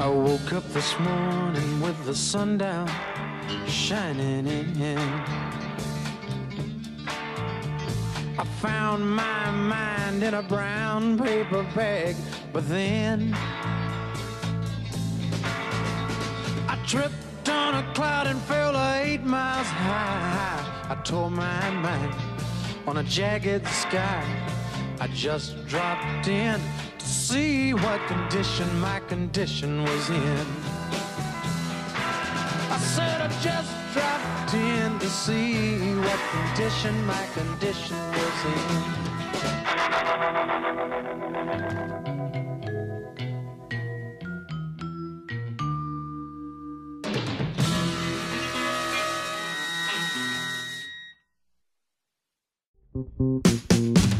I woke up this morning with the sun down, shining in. I found my mind in a brown paper bag, but then I tripped on a cloud and fell 8 miles high. I tore my mind on a jagged sky. I just dropped in to see what condition my condition was in. I said I just dropped in to see what condition my condition was in.